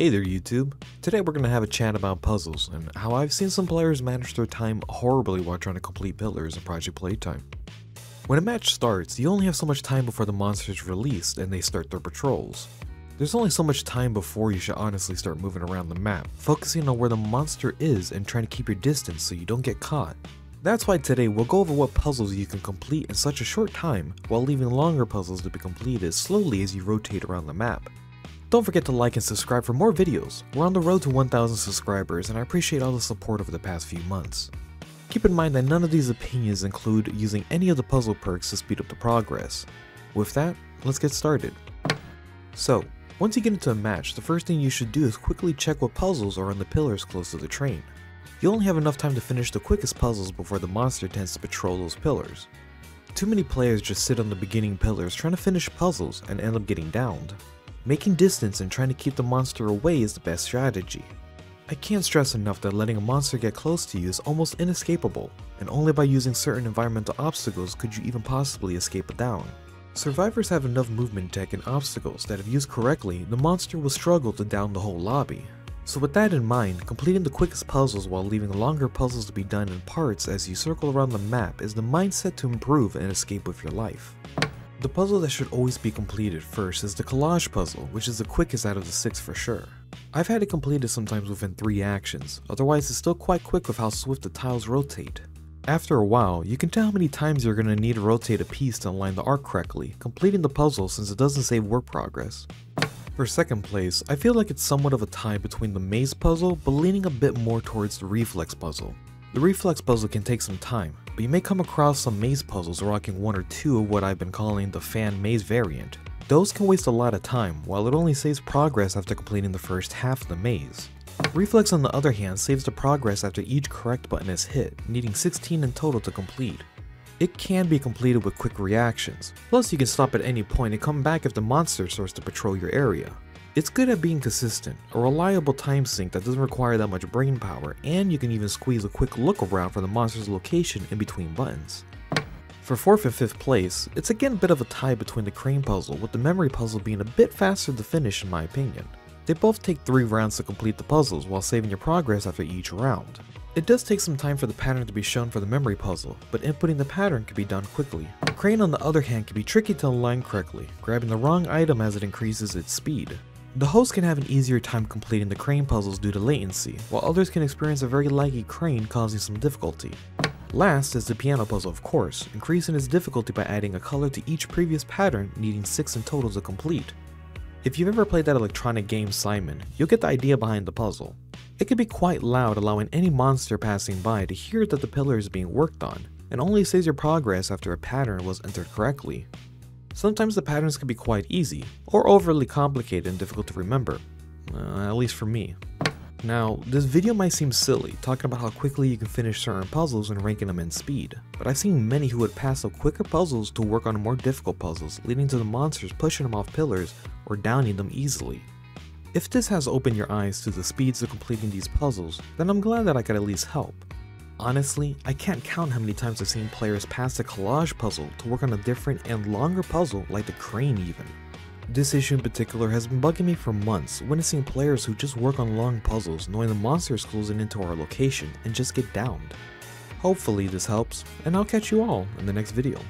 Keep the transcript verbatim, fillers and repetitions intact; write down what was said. Hey there YouTube, today we're going to have a chat about puzzles and how I've seen some players manage their time horribly while trying to complete pillars in Project Playtime. When a match starts, you only have so much time before the monsters released and they start their patrols. There's only so much time before you should honestly start moving around the map, focusing on where the monster is and trying to keep your distance so you don't get caught. That's why today we'll go over what puzzles you can complete in such a short time while leaving longer puzzles to be completed slowly as you rotate around the map. Don't forget to like and subscribe for more videos. We're on the road to one thousand subscribers and I appreciate all the support over the past few months. Keep in mind that none of these opinions include using any of the puzzle perks to speed up the progress. With that, let's get started. So, once you get into a match, the first thing you should do is quickly check what puzzles are on the pillars close to the train. You only have enough time to finish the quickest puzzles before the monster tends to patrol those pillars. Too many players just sit on the beginning pillars trying to finish puzzles and end up getting downed. Making distance and trying to keep the monster away is the best strategy. I can't stress enough that letting a monster get close to you is almost inescapable, and only by using certain environmental obstacles could you even possibly escape a down. Survivors have enough movement tech and obstacles that if used correctly, the monster will struggle to down the whole lobby. So with that in mind, completing the quickest puzzles while leaving longer puzzles to be done in parts as you circle around the map is the mindset to improve and escape with your life. The puzzle that should always be completed first is the collage puzzle, which is the quickest out of the six for sure. I've had it completed sometimes within three actions, otherwise it's still quite quick with how swift the tiles rotate. After a while, you can tell how many times you're going to need to rotate a piece to align the arc correctly, completing the puzzle since it doesn't save work progress. For second place, I feel like it's somewhat of a tie between the maze puzzle, but leaning a bit more towards the reflex puzzle. The reflex puzzle can take some time, but you may come across some maze puzzles rocking one or two of what I've been calling the fan maze variant. Those can waste a lot of time, while it only saves progress after completing the first half of the maze. Reflex, on the other hand, saves the progress after each correct button is hit, needing sixteen in total to complete. It can be completed with quick reactions, plus you can stop at any point and come back if the monster starts to patrol your area. It's good at being consistent, a reliable time sink that doesn't require that much brain power, and you can even squeeze a quick look around for the monster's location in between buttons. For fourth and fifth place, it's again a bit of a tie between the crane puzzle, with the memory puzzle being a bit faster to finish in my opinion. They both take three rounds to complete the puzzles while saving your progress after each round. It does take some time for the pattern to be shown for the memory puzzle, but inputting the pattern can be done quickly. Crane, on the other hand, can be tricky to align correctly, grabbing the wrong item as it increases its speed. The host can have an easier time completing the crane puzzles due to latency, while others can experience a very laggy crane causing some difficulty. Last is the piano puzzle of course, increasing its difficulty by adding a color to each previous pattern, needing six in total to complete. If you've ever played that electronic game Simon, you'll get the idea behind the puzzle. It can be quite loud, allowing any monster passing by to hear that the pillar is being worked on, and only saves your progress after a pattern was entered correctly. Sometimes the patterns can be quite easy, or overly complicated and difficult to remember, uh, at least for me. Now, this video might seem silly, talking about how quickly you can finish certain puzzles and ranking them in speed, but I've seen many who would pass up quicker puzzles to work on more difficult puzzles, leading to the monsters pushing them off pillars or downing them easily. If this has opened your eyes to the speeds of completing these puzzles, then I'm glad that I could at least help. Honestly, I can't count how many times I've seen players pass the collage puzzle to work on a different and longer puzzle like the crane even. This issue in particular has been bugging me for months, witnessing players who just work on long puzzles knowing the monster is closing into our location and just get downed. Hopefully this helps, and I'll catch you all in the next video.